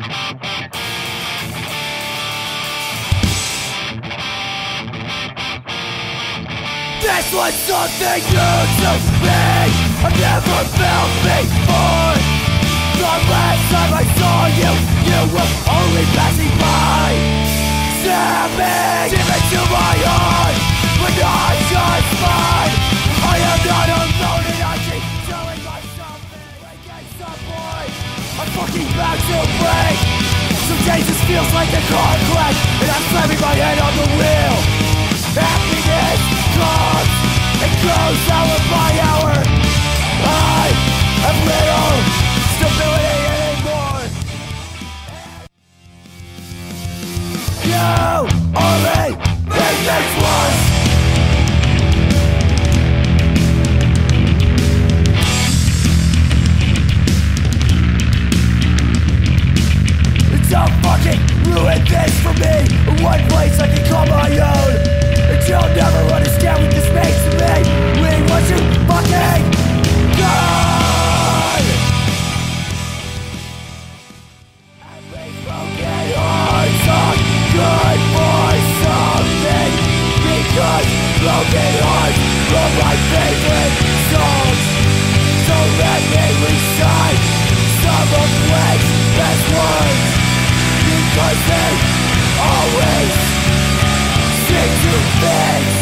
This was something new to me. I've never felt before. The last time I saw you, you were only passing by. Stabbing deep into my heart, but not just mine. I am not alone, and I keep telling myself that I get some boy. I'm fucking back to break. Some days this feels like a car crash, and I'm slamming my head on the wheel. Happiness comes and goes hour by hour. I have little stability anymore. You only made this worse. It's all fucking ruined this for me. In one place I can call my own. You'll never understand what this makes to me. We want to fucking die. Every broken heart's not good for something, because broken hearts are my favorite songs. So let me recite some of Blake's best words, because they always. Thanks.